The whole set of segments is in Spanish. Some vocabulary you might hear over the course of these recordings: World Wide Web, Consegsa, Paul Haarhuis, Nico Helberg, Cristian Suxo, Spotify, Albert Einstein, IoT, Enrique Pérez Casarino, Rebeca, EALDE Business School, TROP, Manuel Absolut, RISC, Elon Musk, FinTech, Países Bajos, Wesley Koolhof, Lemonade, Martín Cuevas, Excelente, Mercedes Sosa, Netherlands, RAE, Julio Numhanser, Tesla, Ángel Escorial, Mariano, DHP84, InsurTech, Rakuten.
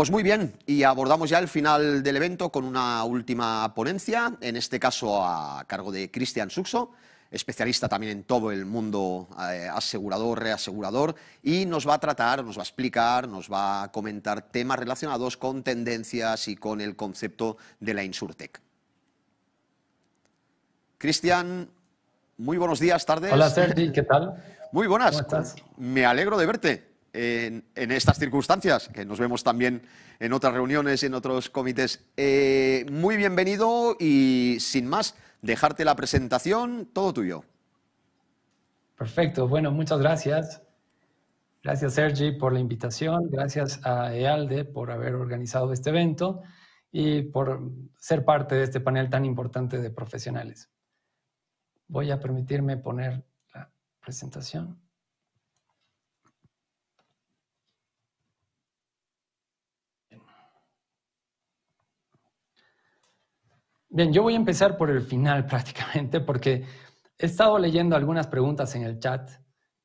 Pues muy bien, y abordamos ya el final del evento con una última ponencia, en este caso a cargo de Cristian Suxo, especialista también en todo el mundo asegurador, reasegurador, y nos va a tratar, nos va a explicar, nos va a comentar temas relacionados con tendencias y con el concepto de la InsurTech. Cristian, muy buenos días, tardes. Hola Sergi, ¿qué tal? Muy buenas. ¿Cómo estás? Me alegro de verte. En estas circunstancias, que nos vemos también en otras reuniones y en otros comités. Muy bienvenido y sin más, dejarte la presentación, todo tuyo. Perfecto, bueno, muchas gracias. Gracias Sergi por la invitación, gracias a EALDE por haber organizado este evento y por ser parte de este panel tan importante de profesionales. Voy a permitirme poner la presentación. Bien, yo voy a empezar por el final prácticamente porque he estado leyendo algunas preguntas en el chat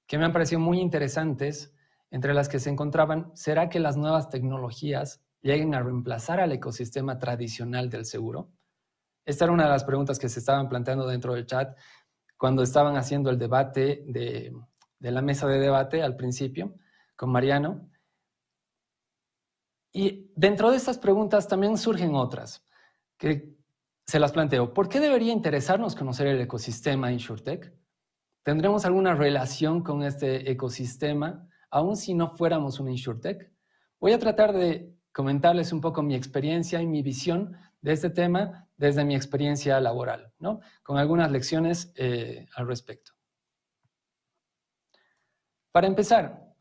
que me han parecido muy interesantes, entre las que se encontraban, ¿será que las nuevas tecnologías lleguen a reemplazar al ecosistema tradicional del seguro? Esta era una de las preguntas que se estaban planteando dentro del chat cuando estaban haciendo el debate de la mesa de debate al principio con Mariano. Y dentro de estas preguntas también surgen otras que se las planteo. ¿Por qué debería interesarnos conocer el ecosistema InsurTech? ¿Tendremos alguna relación con este ecosistema, aun si no fuéramos una InsurTech? Voy a tratar de comentarles un poco mi experiencia y mi visión de este tema desde mi experiencia laboral, ¿no? Con algunas lecciones al respecto. Para empezar,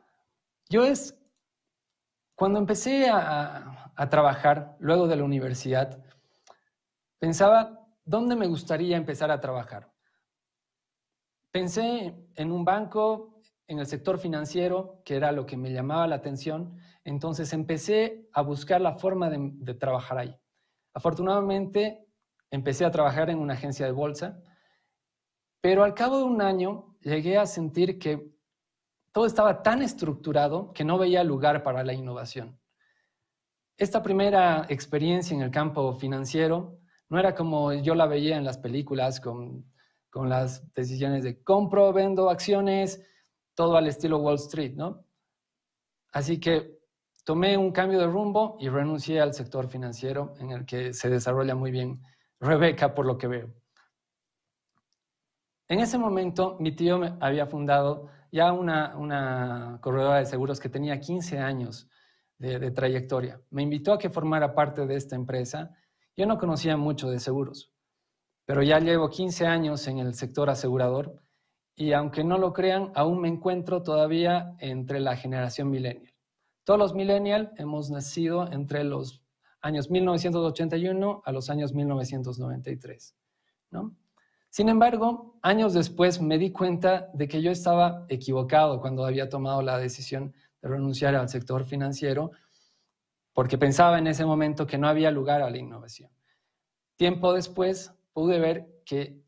cuando empecé a trabajar luego de la universidad, pensaba, ¿dónde me gustaría empezar a trabajar? Pensé en un banco, en el sector financiero, que era lo que me llamaba la atención. Entonces empecé a buscar la forma de trabajar ahí. Afortunadamente, empecé a trabajar en una agencia de bolsa, pero al cabo de un año llegué a sentir que todo estaba tan estructurado que no veía lugar para la innovación. Esta primera experiencia en el campo financiero no era como yo la veía en las películas con las decisiones de compro, vendo acciones, todo al estilo Wall Street, ¿no? Así que tomé un cambio de rumbo y renuncié al sector financiero en el que se desarrolla muy bien Rebeca, por lo que veo. En ese momento, mi tío había fundado ya una corredora de seguros que tenía 15 años de trayectoria. Me invitó a que formara parte de esta empresa. Yo no conocía mucho de seguros, pero ya llevo 15 años en el sector asegurador y aunque no lo crean, aún me encuentro todavía entre la generación millennial. Todos los millennials hemos nacido entre los años 1981 a los años 1993, ¿no? Sin embargo, años después me di cuenta de que yo estaba equivocado cuando había tomado la decisión de renunciar al sector financiero, porque pensaba en ese momento que no había lugar a la innovación. Tiempo después pude ver que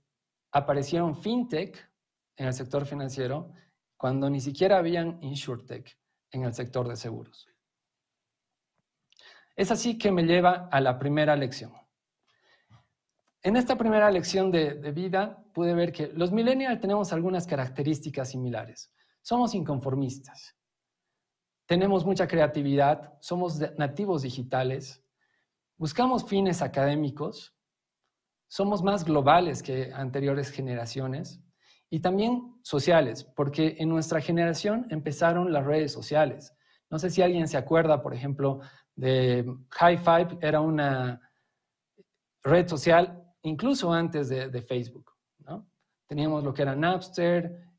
aparecieron FinTech en el sector financiero cuando ni siquiera habían InsurTech en el sector de seguros. Es así que me lleva a la primera lección. En esta primera lección de vida pude ver que los millennials tenemos algunas características similares. Somos inconformistas. Tenemos mucha creatividad, somos nativos digitales, buscamos fines académicos, somos más globales que anteriores generaciones y también sociales, porque en nuestra generación empezaron las redes sociales. No sé si alguien se acuerda, por ejemplo, de High Five, era una red social incluso antes de Facebook, ¿no? Teníamos lo que era Napster,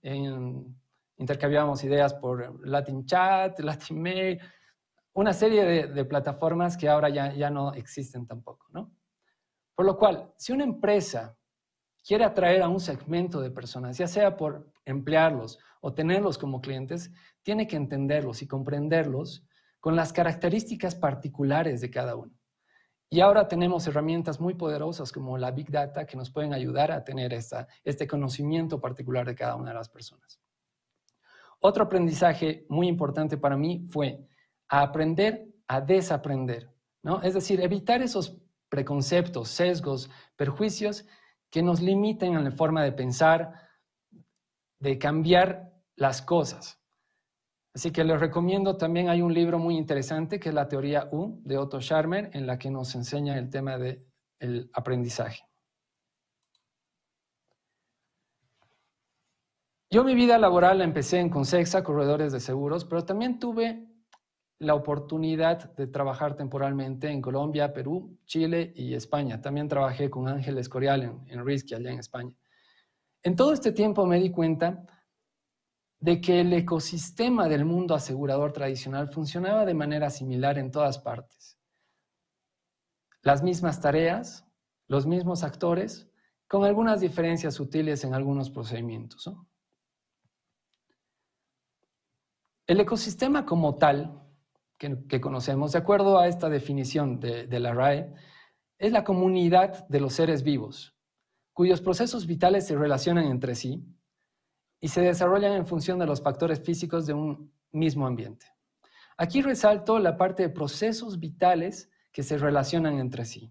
intercambiábamos ideas por Latin Chat, Latin Mail, una serie de plataformas que ahora ya no existen tampoco, ¿no? Por lo cual, si una empresa quiere atraer a un segmento de personas, ya sea por emplearlos o tenerlos como clientes, tiene que entenderlos y comprenderlos con las características particulares de cada uno. Y ahora tenemos herramientas muy poderosas como la Big Data que nos pueden ayudar a tener este conocimiento particular de cada una de las personas. Otro aprendizaje muy importante para mí fue aprender a desaprender, ¿no? Es decir, evitar esos preconceptos, sesgos, perjuicios que nos limiten a la forma de pensar, de cambiar las cosas. Así que les recomiendo, también hay un libro muy interesante que es La teoría U de Otto Scharmer, en la que nos enseña el tema del aprendizaje. Yo mi vida laboral la empecé en Consegsa, corredores de seguros, pero también tuve la oportunidad de trabajar temporalmente en Colombia, Perú, Chile y España. También trabajé con Ángel Escorial en RISC allá en España. En todo este tiempo me di cuenta de que el ecosistema del mundo asegurador tradicional funcionaba de manera similar en todas partes. Las mismas tareas, los mismos actores, con algunas diferencias sutiles en algunos procedimientos, ¿no? El ecosistema como tal, que conocemos, de acuerdo a esta definición de la RAE, es la comunidad de los seres vivos, cuyos procesos vitales se relacionan entre sí y se desarrollan en función de los factores físicos de un mismo ambiente. Aquí resalto la parte de procesos vitales que se relacionan entre sí,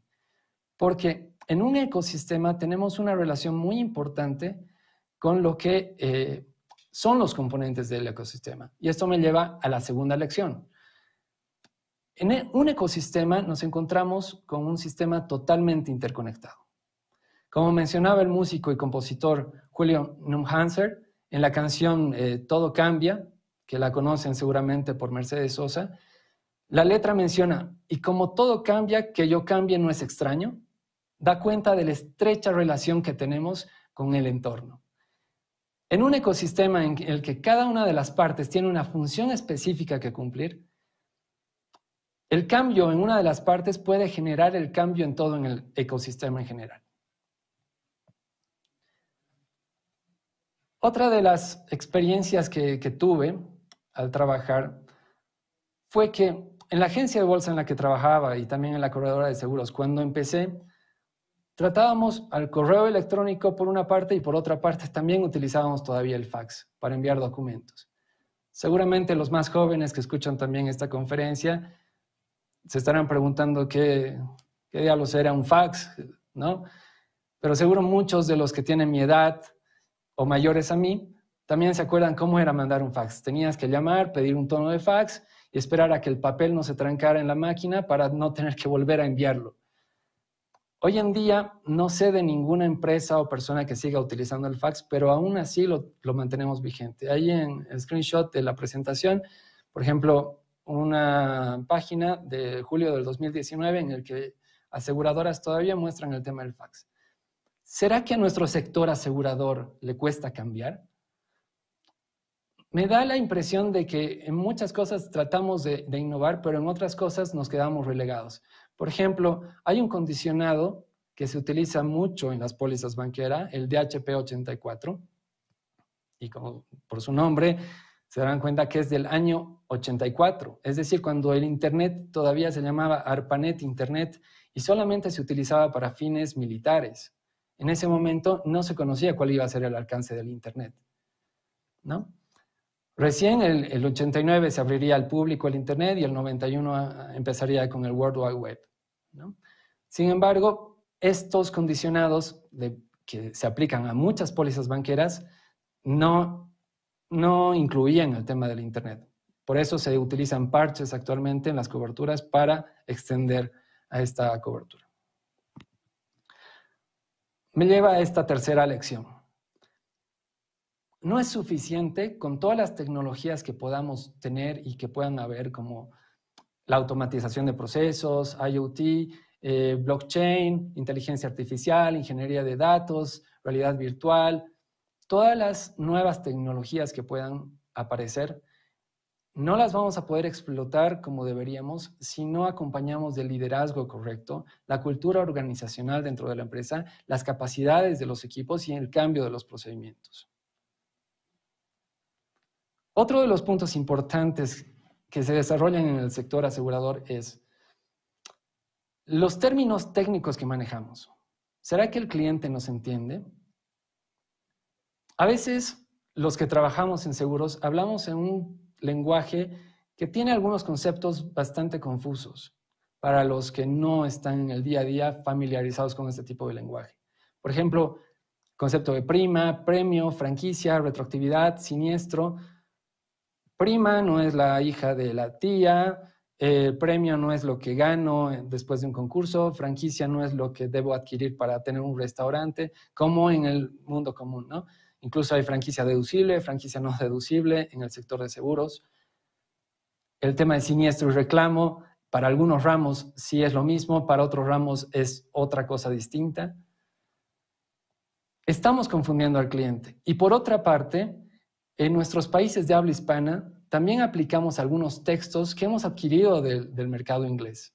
porque en un ecosistema tenemos una relación muy importante con lo que son los componentes del ecosistema. Y esto me lleva a la segunda lección. En un ecosistema nos encontramos con un sistema totalmente interconectado. Como mencionaba el músico y compositor Julio Numhanser en la canción Todo Cambia, que la conocen seguramente por Mercedes Sosa, la letra menciona, y como todo cambia, que yo cambie no es extraño, da cuenta de la estrecha relación que tenemos con el entorno. En un ecosistema en el que cada una de las partes tiene una función específica que cumplir, el cambio en una de las partes puede generar el cambio en todo en el ecosistema en general. Otra de las experiencias que tuve al trabajar fue que en la agencia de bolsa en la que trabajaba y también en la corredora de seguros, cuando empecé, tratábamos al correo electrónico por una parte y por otra parte también utilizábamos todavía el fax para enviar documentos. Seguramente los más jóvenes que escuchan también esta conferencia se estarán preguntando qué diablos era un fax, ¿no? Pero seguro muchos de los que tienen mi edad o mayores a mí, también se acuerdan cómo era mandar un fax. Tenías que llamar, pedir un tono de fax y esperar a que el papel no se trancara en la máquina para no tener que volver a enviarlo. Hoy en día no sé de ninguna empresa o persona que siga utilizando el fax, pero aún así lo mantenemos vigente. Ahí en el screenshot de la presentación, por ejemplo, una página de julio del 2019 en el que aseguradoras todavía muestran el tema del fax. ¿Será que a nuestro sector asegurador le cuesta cambiar? Me da la impresión de que en muchas cosas tratamos de innovar, pero en otras cosas nos quedamos relegados. Por ejemplo, hay un condicionado que se utiliza mucho en las pólizas banqueras, el DHP84, y como por su nombre, se darán cuenta que es del año 84, es decir, cuando el Internet todavía se llamaba ARPANET Internet y solamente se utilizaba para fines militares. En ese momento no se conocía cuál iba a ser el alcance del Internet, ¿no? Recién el 89 se abriría al público el Internet y el 91 empezaría con el World Wide Web, ¿no? Sin embargo, estos condicionados que se aplican a muchas pólizas banqueras no incluían el tema del Internet. Por eso se utilizan parches actualmente en las coberturas para extender a esta cobertura. Me lleva a esta tercera lección. No es suficiente con todas las tecnologías que podamos tener y que puedan haber, como la automatización de procesos, IoT, blockchain, inteligencia artificial, ingeniería de datos, realidad virtual. Todas las nuevas tecnologías que puedan aparecer, no las vamos a poder explotar como deberíamos si no acompañamos del liderazgo correcto, la cultura organizacional dentro de la empresa, las capacidades de los equipos y el cambio de los procedimientos. Otro de los puntos importantes que se desarrollan en el sector asegurador es los términos técnicos que manejamos. ¿Será que el cliente nos entiende? A veces, los que trabajamos en seguros hablamos en un lenguaje que tiene algunos conceptos bastante confusos para los que no están en el día a día familiarizados con este tipo de lenguaje. Por ejemplo, concepto de prima, premio, franquicia, retroactividad, siniestro. Prima no es la hija de la tía, premio no es lo que gano después de un concurso, franquicia no es lo que debo adquirir para tener un restaurante, como en el mundo común, ¿no? Incluso hay franquicia deducible, franquicia no deducible en el sector de seguros. El tema de siniestro y reclamo, para algunos ramos sí es lo mismo, para otros ramos es otra cosa distinta. Estamos confundiendo al cliente. Y por otra parte, en nuestros países de habla hispana, también aplicamos algunos textos que hemos adquirido del mercado inglés,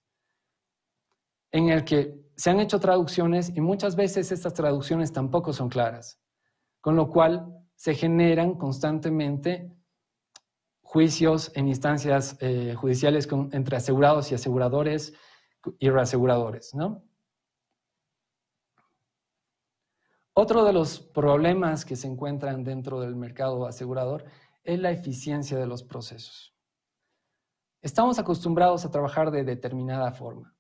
en el que se han hecho traducciones y muchas veces estas traducciones tampoco son claras, con lo cual se generan constantemente juicios en instancias judiciales entre asegurados y aseguradores y reaseguradores, ¿no? Otro de los problemas que se encuentran dentro del mercado asegurador es la eficiencia de los procesos. Estamos acostumbrados a trabajar de determinada forma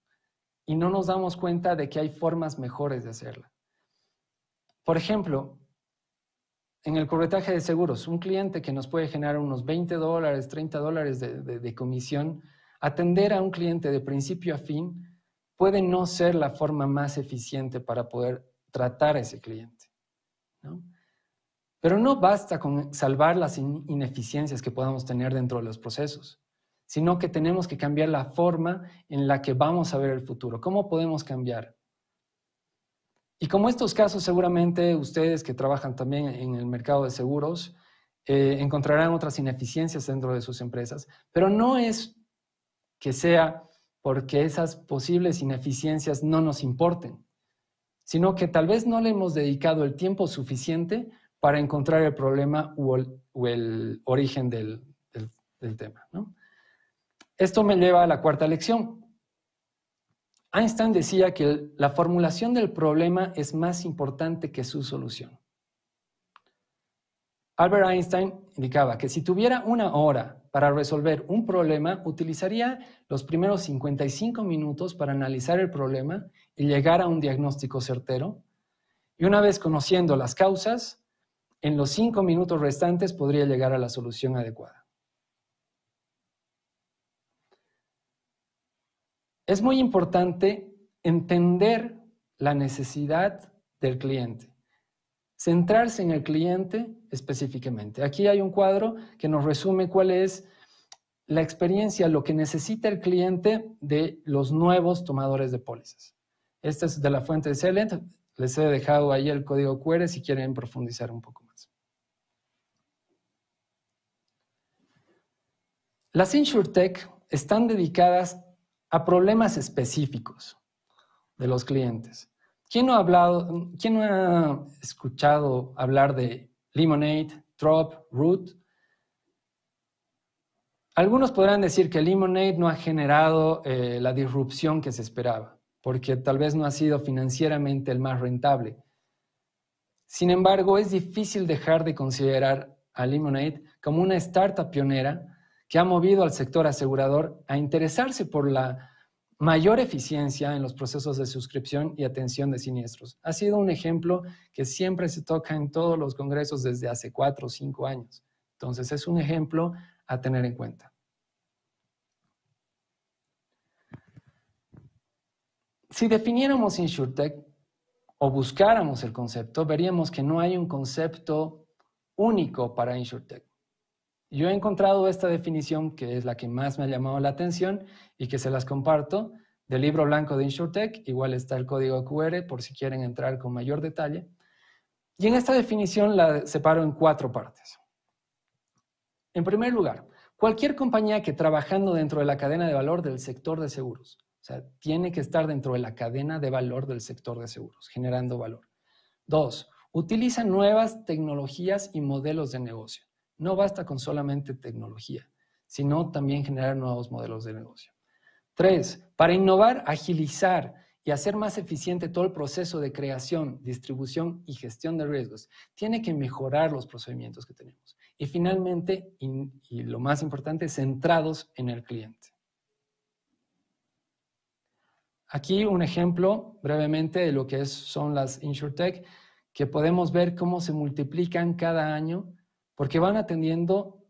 y no nos damos cuenta de que hay formas mejores de hacerla. Por ejemplo, en el corretaje de seguros, un cliente que nos puede generar unos $20, $30 de comisión, atender a un cliente de principio a fin puede no ser la forma más eficiente para poder tratar a ese cliente, ¿no? Pero no basta con salvar las ineficiencias que podamos tener dentro de los procesos, sino que tenemos que cambiar la forma en la que vamos a ver el futuro. ¿Cómo podemos cambiar? Y como estos casos, seguramente ustedes que trabajan también en el mercado de seguros encontrarán otras ineficiencias dentro de sus empresas, pero no es que sea porque esas posibles ineficiencias no nos importen, sino que tal vez no le hemos dedicado el tiempo suficiente para encontrar el problema o el origen del tema, ¿no? Esto me lleva a la cuarta lección. Einstein decía que la formulación del problema es más importante que su solución. Albert Einstein indicaba que si tuviera una hora para resolver un problema, utilizaría los primeros 55 minutos para analizar el problema y llegar a un diagnóstico certero. Y una vez conociendo las causas, en los 5 minutos restantes podría llegar a la solución adecuada. Es muy importante entender la necesidad del cliente, centrarse en el cliente específicamente. Aquí hay un cuadro que nos resume cuál es la experiencia, lo que necesita el cliente de los nuevos tomadores de pólizas. Esta es de la fuente de Excelente. Les he dejado ahí el código QR si quieren profundizar un poco más. Las InsurTech están dedicadas a problemas específicos de los clientes. ¿Quién no ha escuchado hablar de Lemonade, TROP, ROOT? Algunos podrán decir que Lemonade no ha generado la disrupción que se esperaba, porque tal vez no ha sido financieramente el más rentable. Sin embargo, es difícil dejar de considerar a Lemonade como una startup pionera que ha movido al sector asegurador a interesarse por la mayor eficiencia en los procesos de suscripción y atención de siniestros. Ha sido un ejemplo que siempre se toca en todos los congresos desde hace 4 o 5 años. Entonces, es un ejemplo a tener en cuenta. Si definiéramos InsurTech o buscáramos el concepto, veríamos que no hay un concepto único para InsurTech. Yo he encontrado esta definición, que es la que más me ha llamado la atención y que se las comparto, del libro blanco de InsurTech. Igual está el código QR por si quieren entrar con mayor detalle. Y en esta definición la separo en 4 partes. En primer lugar, cualquier compañía que trabajando dentro de la cadena de valor del sector de seguros. O sea, tiene que estar dentro de la cadena de valor del sector de seguros, generando valor. 2, utiliza nuevas tecnologías y modelos de negocio. No basta con solamente tecnología, sino también generar nuevos modelos de negocio. 3, para innovar, agilizar y hacer más eficiente todo el proceso de creación, distribución y gestión de riesgos, tiene que mejorar los procedimientos que tenemos. Y finalmente, y lo más importante, centrados en el cliente. Aquí un ejemplo brevemente de lo que son las InsurTech, que podemos ver cómo se multiplican cada año porque van atendiendo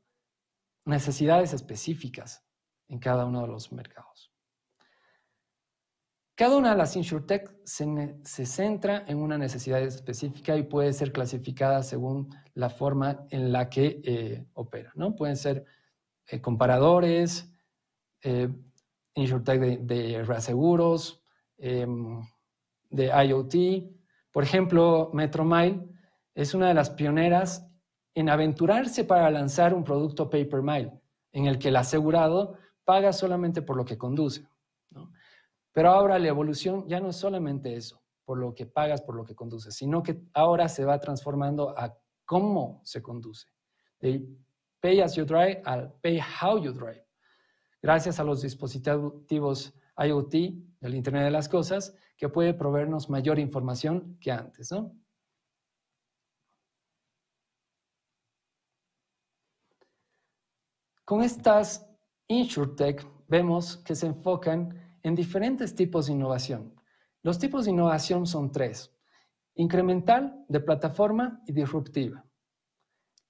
necesidades específicas en cada uno de los mercados. Cada una de las InsurTech se centra en una necesidad específica y puede ser clasificada según la forma en la que opera, ¿no? Pueden ser comparadores, InsurTech de reaseguros, de IoT. Por ejemplo, Metromile es una de las pioneras en aventurarse para lanzar un producto pay-per-mile, en el que el asegurado paga solamente por lo que conduce, ¿no? Pero ahora la evolución ya no es solamente eso, por lo que pagas, por lo que conduces, sino que ahora se va transformando a cómo se conduce. De pay as you drive al pay how you drive. Gracias a los dispositivos IoT, el Internet de las Cosas, que puede proveernos mayor información que antes, ¿no? Con estas InsurTech vemos que se enfocan en diferentes tipos de innovación. Los tipos de innovación son tres: incremental, de plataforma y disruptiva.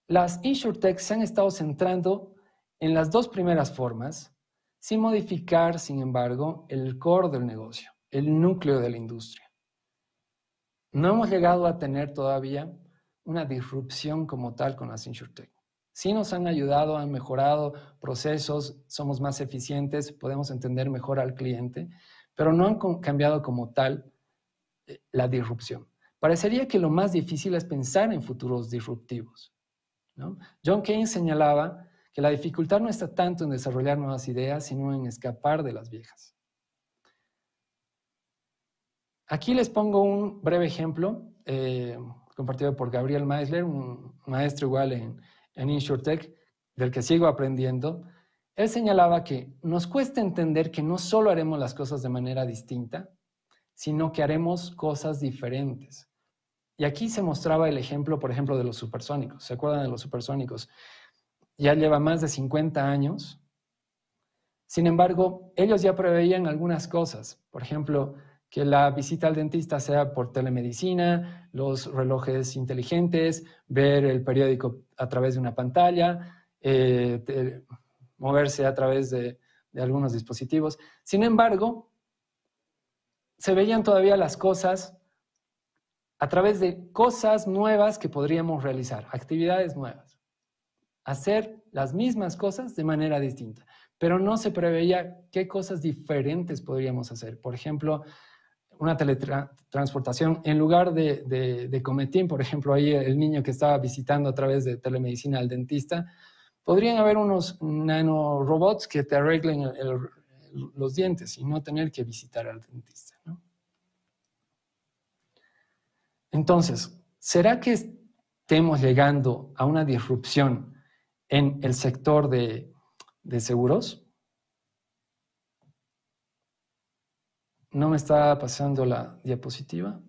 Las InsurTech se han estado centrando en las dos primeras formas, sin modificar, sin embargo, el core del negocio, el núcleo de la industria. No hemos llegado a tener todavía una disrupción como tal con las InsurTech. Sí nos han ayudado, han mejorado procesos, somos más eficientes, podemos entender mejor al cliente, pero no han cambiado como tal la disrupción. Parecería que lo más difícil es pensar en futuros disruptivos, ¿no? John Keynes señalaba que la dificultad no está tanto en desarrollar nuevas ideas, sino en escapar de las viejas. Aquí les pongo un breve ejemplo, compartido por Gabriel Meisler, un maestro igual en InsurTech, del que sigo aprendiendo. Él señalaba que nos cuesta entender que no solo haremos las cosas de manera distinta, sino que haremos cosas diferentes. Y aquí se mostraba el ejemplo, por ejemplo, de los supersónicos. ¿Se acuerdan de los supersónicos? Ya lleva más de 50 años. Sin embargo, ellos ya preveían algunas cosas. Por ejemplo, que la visita al dentista sea por telemedicina, los relojes inteligentes, ver el periódico a través de una pantalla, moverse a través de algunos dispositivos. Sin embargo, se veían todavía las cosas a través de cosas nuevas que podríamos realizar, actividades nuevas. Hacer las mismas cosas de manera distinta, pero no se preveía qué cosas diferentes podríamos hacer. Por ejemplo, una teletransportación. En lugar de cometín, por ejemplo, ahí el niño que estaba visitando a través de telemedicina al dentista, podrían haber unos nanorobots que te arreglen los dientes y no tener que visitar al dentista, ¿no? Entonces, ¿será que estemos llegando a una disrupción en el sector de seguros? No me está pasando la diapositiva.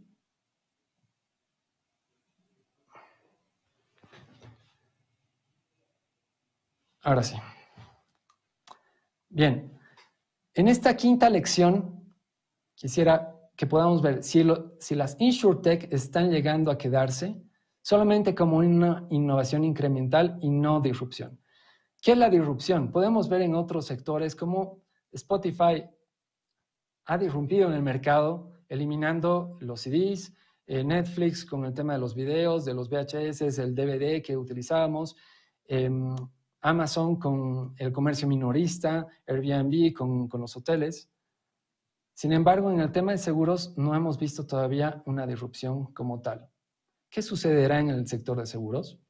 Ahora sí. Bien. En esta quinta lección quisiera que podamos ver si las InsurTech están llegando a quedarse solamente como una innovación incremental y no disrupción. ¿Qué es la disrupción? Podemos ver en otros sectores como Spotify ha disrumpido en el mercado, eliminando los CDs, Netflix con el tema de los videos, de los VHS, el DVD que utilizábamos, Amazon con el comercio minorista, Airbnb con los hoteles. Sin embargo, en el tema de seguros no hemos visto todavía una disrupción como tal. ¿Qué sucederá en el sector de seguros?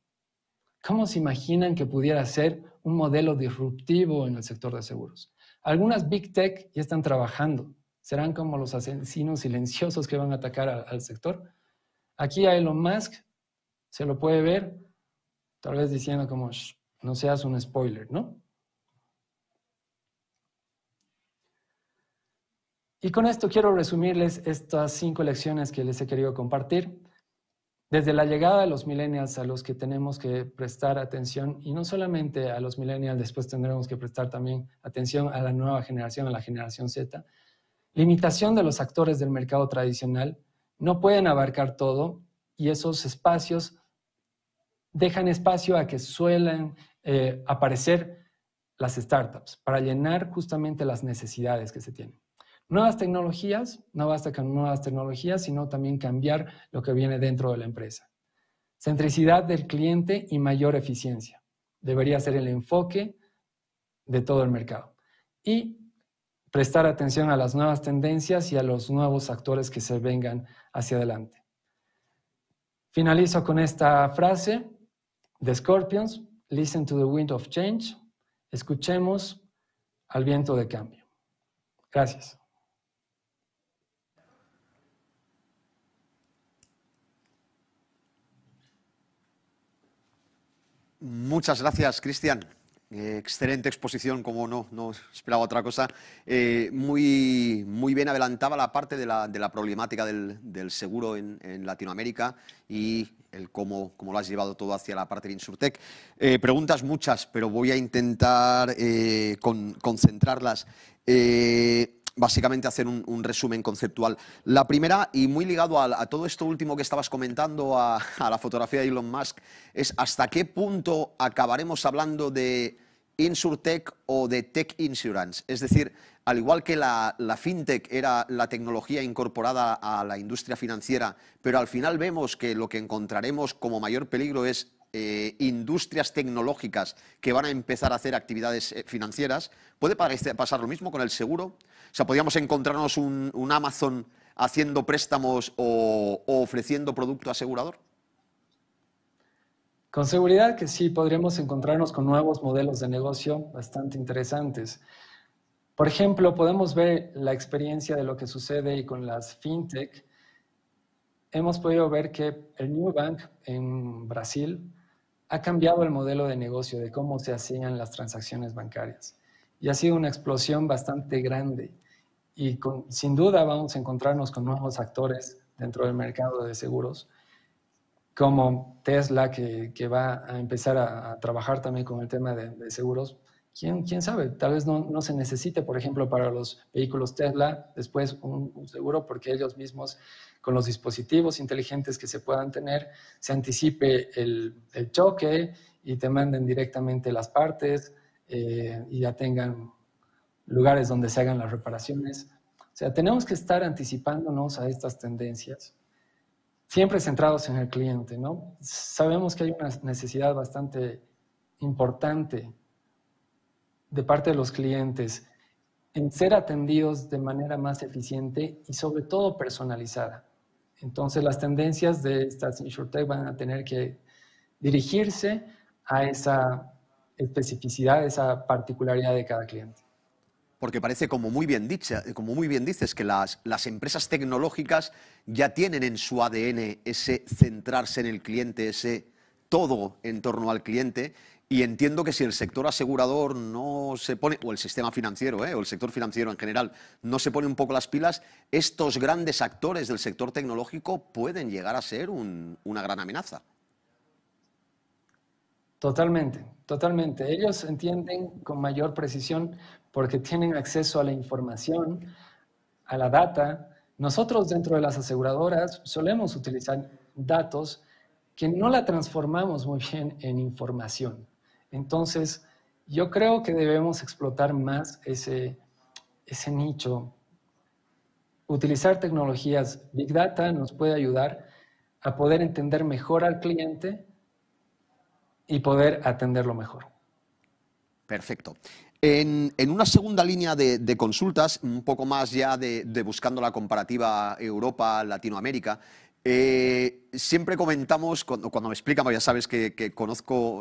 ¿Cómo se imaginan que pudiera ser un modelo disruptivo en el sector de seguros? Algunas Big Tech ya están trabajando. ¿Serán como los asesinos silenciosos que van a atacar al sector? Aquí a Elon Musk se lo puede ver, tal vez diciendo como, no seas un spoiler, ¿no? Y con esto quiero resumirles estas 5 lecciones que les he querido compartir. desde la llegada de los millennials a los que tenemos que prestar atención, y no solamente a los millennials, después tendremos que prestar también atención a la nueva generación, a la generación Z, limitación de los actores del mercado tradicional, no pueden abarcar todo y esos espacios dejan espacio a que suelen aparecer las startups para llenar justamente las necesidades que se tienen. Nuevas tecnologías, no basta con nuevas tecnologías, sino también cambiar lo que viene dentro de la empresa. Centricidad del cliente y mayor eficiencia. Debería ser el enfoque de todo el mercado. Y prestar atención a las nuevas tendencias y a los nuevos actores que se vengan hacia adelante. Finalizo con esta frase de Scorpions, listen to the wind of change, escuchemos al viento de cambio. Gracias. Muchas gracias, Cristian. Excelente exposición, como no esperaba otra cosa. Muy bien adelantaba la parte de la problemática del seguro en Latinoamérica y el cómo lo has llevado todo hacia la parte de InsurTech. Preguntas muchas, pero voy a intentar concentrarlas. Básicamente hacer un resumen conceptual. La primera, y muy ligado a todo esto último que estabas comentando, a la fotografía de Elon Musk, es hasta qué punto acabaremos hablando de InsurTech o de Tech Insurance. Es decir, al igual que la FinTech era la tecnología incorporada a la industria financiera, pero al final vemos que lo que encontraremos como mayor peligro es industrias tecnológicas que van a empezar a hacer actividades financieras. ¿Puede pasar lo mismo con el seguro? O sea, podríamos encontrarnos un Amazon haciendo préstamos o ofreciendo producto asegurador. Con seguridad que sí, podríamos encontrarnos con nuevos modelos de negocio bastante interesantes. Por ejemplo, podemos ver la experiencia de lo que sucede y con las fintech. Hemos podido ver que el New Bank en Brasil ha cambiado el modelo de negocio de cómo se hacían las transacciones bancarias. Y ha sido una explosión bastante grande. Y sin duda vamos a encontrarnos con nuevos actores dentro del mercado de seguros, como Tesla, que va a empezar a trabajar también con el tema de seguros. ¿Quién sabe? Tal vez no se necesite, por ejemplo, para los vehículos Tesla, después un seguro, porque ellos mismos, con los dispositivos inteligentes que se puedan tener, se anticipe el choque y te manden directamente las partes y ya tengan lugares donde se hagan las reparaciones. O sea, tenemos que estar anticipándonos a estas tendencias, siempre centrados en el cliente, ¿no? Sabemos que hay una necesidad bastante importante de parte de los clientes en ser atendidos de manera más eficiente y sobre todo personalizada. Entonces las tendencias de estas InsurTech van a tener que dirigirse a esa especificidad, esa particularidad de cada cliente. Porque parece, como muy bien dices, que las empresas tecnológicas ya tienen en su ADN ese centrarse en el cliente, ese todo en torno al cliente. Y entiendo que si el sector asegurador no se pone, o el sistema financiero, o el sector financiero en general, no se pone un poco las pilas, estos grandes actores del sector tecnológico pueden llegar a ser una gran amenaza. Totalmente, totalmente. Ellos entienden con mayor precisión porque tienen acceso a la información, a la data. Nosotros dentro de las aseguradoras solemos utilizar datos que no la transformamos muy bien en información. Entonces, yo creo que debemos explotar más ese nicho. Utilizar tecnologías Big Data nos puede ayudar a poder entender mejor al cliente y poder atenderlo mejor. Perfecto. En una segunda línea de consultas, un poco más ya de buscando la comparativa Europa-Latinoamérica, siempre comentamos, cuando me explican, ya sabes que conozco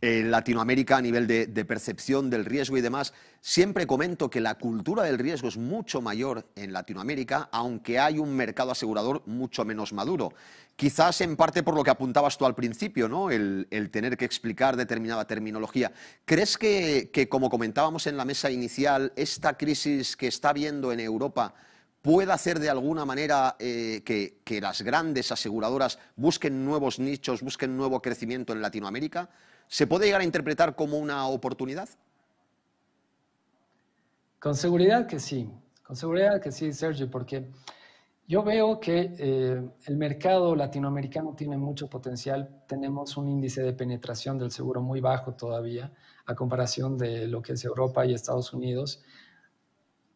Latinoamérica a nivel de percepción del riesgo y demás, siempre comento que la cultura del riesgo es mucho mayor en Latinoamérica, aunque hay un mercado asegurador mucho menos maduro. Quizás en parte por lo que apuntabas tú al principio, ¿no? El tener que explicar determinada terminología. ¿Crees que, como comentábamos en la mesa inicial, esta crisis que está habiendo en Europa pueda hacer de alguna manera que las grandes aseguradoras busquen nuevos nichos, busquen nuevo crecimiento en Latinoamérica? ¿Se puede llegar a interpretar como una oportunidad? Con seguridad que sí, Sergio, porque yo veo que el mercado latinoamericano tiene mucho potencial. Tenemos un índice de penetración del seguro muy bajo todavía a comparación de lo que es Europa y Estados Unidos.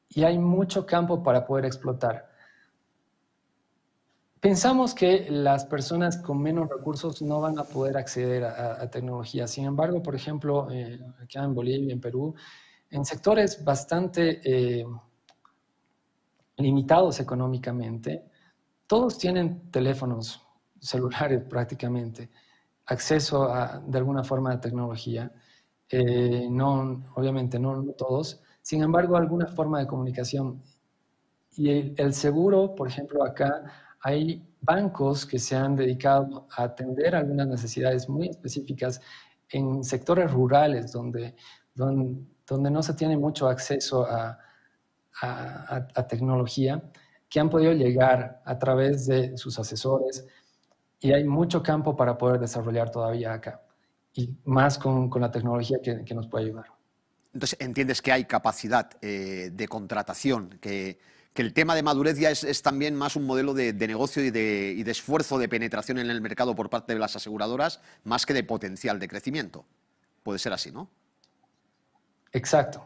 Y hay mucho campo para poder explotar. Pensamos que las personas con menos recursos no van a poder acceder a tecnología. Sin embargo, por ejemplo, acá en Bolivia, en Perú, en sectores bastante limitados económicamente, todos tienen teléfonos celulares prácticamente, acceso a, de alguna forma a tecnología. No, obviamente no todos. Sin embargo, alguna forma de comunicación. Y el seguro, por ejemplo, acá hay bancos que se han dedicado a atender algunas necesidades muy específicas en sectores rurales donde no se tiene mucho acceso a tecnología, que han podido llegar a través de sus asesores, y hay mucho campo para poder desarrollar todavía acá, y más con la tecnología que nos puede ayudar. Entonces, ¿entiendes que hay capacidad de contratación? Que el tema de madurez ya es también más un modelo de negocio y de esfuerzo de penetración en el mercado por parte de las aseguradoras, más que de potencial de crecimiento. Puede ser así, ¿no? Exacto.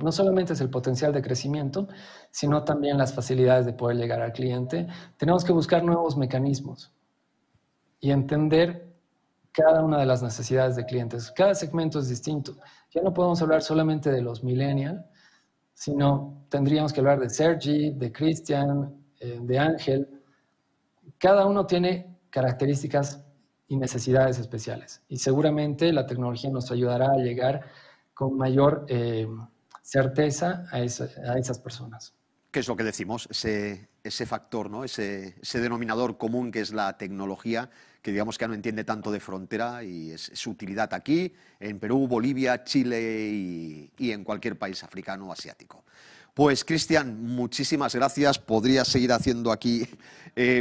No solamente es el potencial de crecimiento, sino también las facilidades de poder llegar al cliente. Tenemos que buscar nuevos mecanismos y entender cada una de las necesidades de clientes. Cada segmento es distinto. Ya no podemos hablar solamente de los millennials, sino tendríamos que hablar de Sergi, de Cristian, de Ángel. Cada uno tiene características y necesidades especiales. Y seguramente la tecnología nos ayudará a llegar con mayor certeza a esas personas. ¿Qué es lo que decimos? Ese factor, ¿no? Ese denominador común que es la tecnología, que digamos que ya no entiende tanto de frontera, y es su utilidad aquí, en Perú, Bolivia, Chile y en cualquier país africano o asiático. Pues, Cristian, muchísimas gracias. Podría seguir haciendo aquí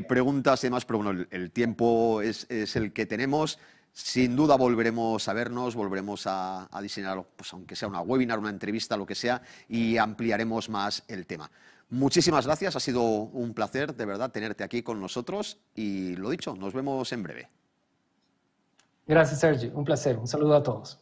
preguntas y demás, pero bueno, el tiempo es el que tenemos. Sin duda volveremos a vernos, volveremos a diseñar, pues, aunque sea una webinar, una entrevista, lo que sea, y ampliaremos más el tema. Muchísimas gracias, ha sido un placer, de verdad, tenerte aquí con nosotros, y lo dicho, nos vemos en breve. Gracias, Sergio, un placer, un saludo a todos.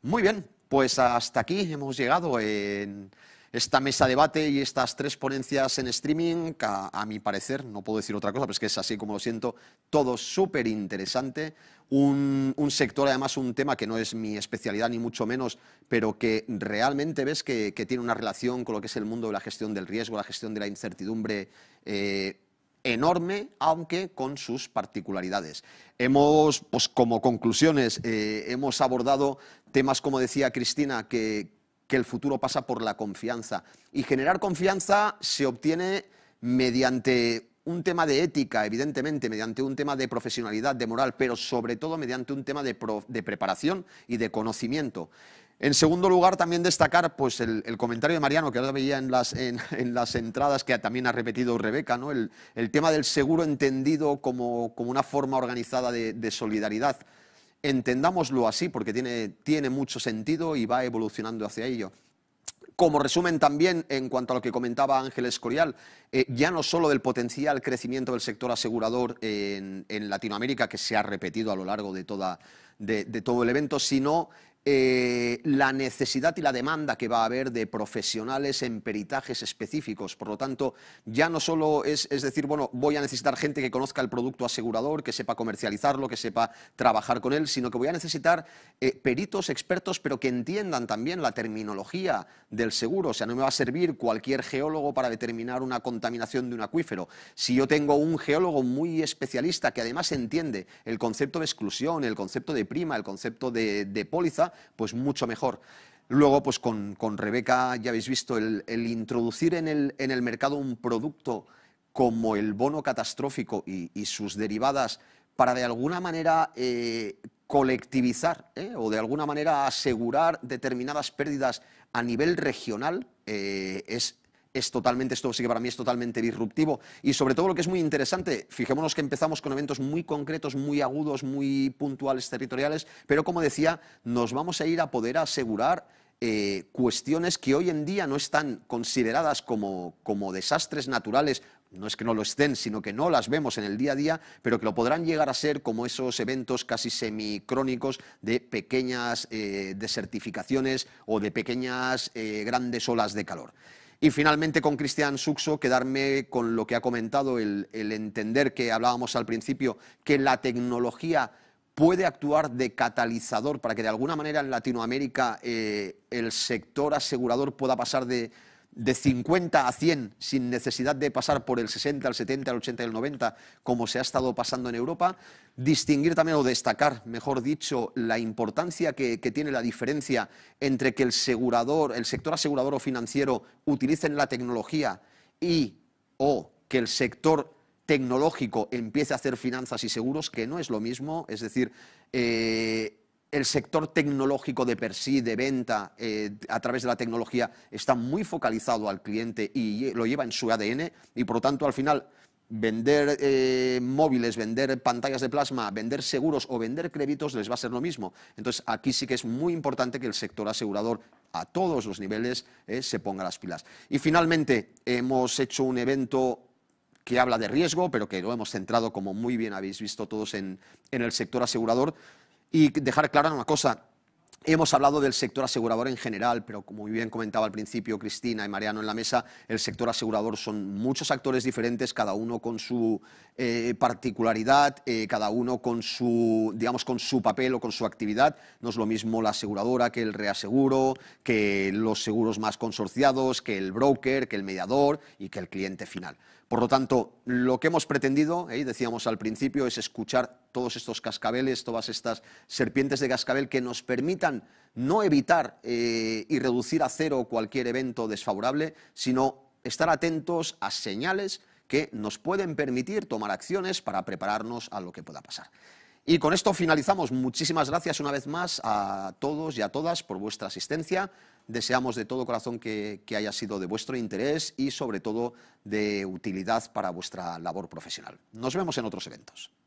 Muy bien, pues hasta aquí hemos llegado en esta mesa de debate y estas tres ponencias en streaming. A mi parecer, no puedo decir otra cosa, pero es que es así como lo siento, todo súper interesante. Un sector, además, un tema que no es mi especialidad ni mucho menos, pero que realmente ves que tiene una relación con lo que es el mundo de la gestión del riesgo, la gestión de la incertidumbre enorme, aunque con sus particularidades. Hemos, pues como conclusiones, hemos abordado temas, como decía Cristina, que el futuro pasa por la confianza. Y generar confianza se obtiene mediante un tema de ética, evidentemente, mediante un tema de profesionalidad, de moral, pero sobre todo mediante un tema de preparación y de conocimiento. En segundo lugar, también destacar, pues, el comentario de Mariano, que ahora veía en las entradas, que también ha repetido Rebeca, ¿no? El tema del seguro entendido como una forma organizada de solidaridad. Entendámoslo así, porque tiene mucho sentido y va evolucionando hacia ello. Como resumen también, en cuanto a lo que comentaba Ángel Escorial, ya no solo del potencial crecimiento del sector asegurador en Latinoamérica, que se ha repetido a lo largo de todo el evento, sino la necesidad y la demanda que va a haber de profesionales en peritajes específicos. Por lo tanto, ya no solo es decir, bueno, voy a necesitar gente que conozca el producto asegurador, que sepa comercializarlo, que sepa trabajar con él, sino que voy a necesitar peritos, expertos, pero que entiendan también la terminología del seguro. O sea, no me va a servir cualquier geólogo para determinar una contaminación de un acuífero. Si yo tengo un geólogo muy especialista que además entiende el concepto de exclusión, el concepto de prima, el concepto de póliza, pues mucho mejor. Luego, pues con Rebeca ya habéis visto el introducir en el mercado un producto como el bono catastrófico y sus derivadas para de alguna manera colectivizar o de alguna manera asegurar determinadas pérdidas a nivel regional, es es totalmente, esto sí que para mí es totalmente disruptivo. Y sobre todo lo que es muy interesante, fijémonos que empezamos con eventos muy concretos, muy agudos, muy puntuales, territoriales, pero como decía, nos vamos a ir a poder asegurar cuestiones que hoy en día no están consideradas como desastres naturales. No es que no lo estén, sino que no las vemos en el día a día, pero que lo podrán llegar a ser como esos eventos casi semicrónicos de pequeñas desertificaciones o de pequeñas grandes olas de calor. Y finalmente con Cristian Suxo, quedarme con lo que ha comentado, el entender que hablábamos al principio, que la tecnología puede actuar de catalizador para que de alguna manera en Latinoamérica el sector asegurador pueda pasar de 50 a 100 sin necesidad de pasar por el 60, el 70, el 80 y el 90 como se ha estado pasando en Europa. Distinguir también o destacar, mejor dicho, la importancia que tiene la diferencia entre que el sector asegurador o financiero utilicen la tecnología y o que el sector tecnológico empiece a hacer finanzas y seguros, que no es lo mismo. Es decir, el sector tecnológico de per sí, de venta, a través de la tecnología, está muy focalizado al cliente y lo lleva en su ADN y, por lo tanto, al final, vender móviles, vender pantallas de plasma, vender seguros o vender créditos les va a ser lo mismo. Entonces, aquí sí que es muy importante que el sector asegurador a todos los niveles se ponga las pilas. Y, finalmente, hemos hecho un evento que habla de riesgo, pero que lo hemos centrado, como muy bien habéis visto todos, en el sector asegurador. Y dejar clara una cosa, hemos hablado del sector asegurador en general, pero como muy bien comentaba al principio Cristina y Mariano en la mesa, el sector asegurador son muchos actores diferentes, cada uno con su particularidad, cada uno con su, digamos, con su papel o con su actividad. No es lo mismo la aseguradora que el reaseguro, que los seguros más consorciados, que el broker, que el mediador y que el cliente final. Por lo tanto, lo que hemos pretendido, decíamos al principio, es escuchar todos estos cascabeles, todas estas serpientes de cascabel que nos permitan no evitar y reducir a cero cualquier evento desfavorable, sino estar atentos a señales que nos pueden permitir tomar acciones para prepararnos a lo que pueda pasar. Y con esto finalizamos. Muchísimas gracias una vez más a todos y a todas por vuestra asistencia. Deseamos de todo corazón que haya sido de vuestro interés y sobre todo de utilidad para vuestra labor profesional. Nos vemos en otros eventos.